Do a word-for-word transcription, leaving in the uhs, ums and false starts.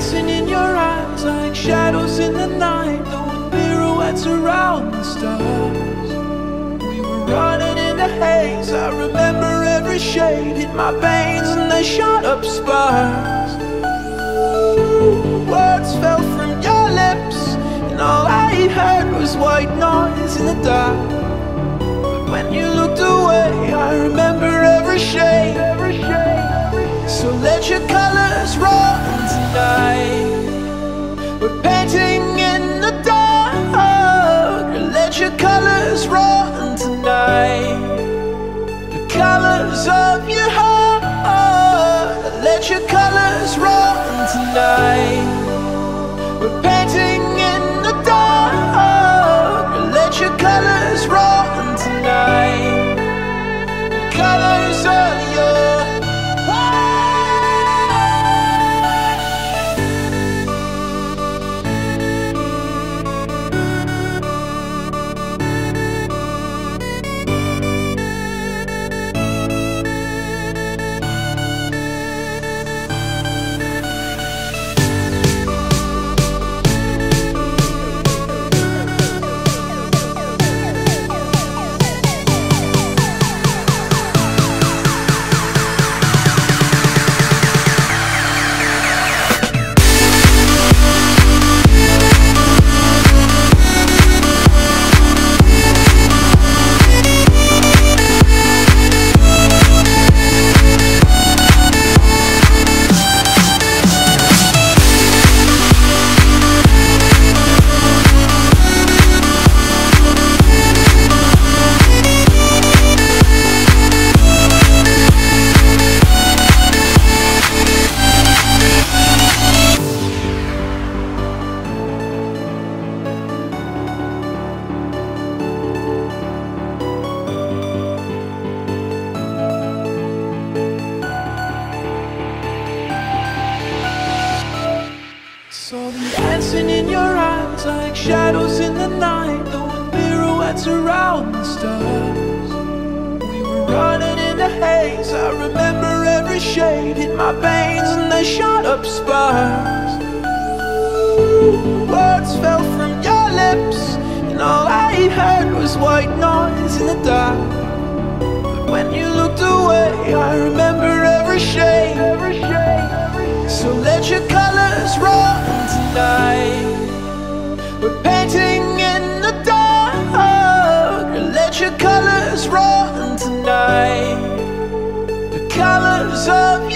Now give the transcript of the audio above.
dancing in your eyes, like shadows in the night, throwing pirouettes around the stars. We were running in the haze, I remember every shade hit my veins and they shot up sparks. Words fell from your lips, and all I heard was white noise in the dark. But when you looked away, I remember every shade. So let your colors run tonight. We're painting in the dark. Let your colors run tonight. The colors of your heart. Let your colors run tonight. We're painting in the dark. Let your colors run tonight. The colors of your heart. Saw them dancing in your eyes, like shadows in the night, throwing pirouettes around the stars. We were running in the haze, I remember every shade hit my veins and they shot up sparks. Words fell from your lips, and all I heard was white noise in the dark. But when you looked away, I remember every shade. So let your colors run tonight. We're painting in the dark. Let your colors run tonight. The colors of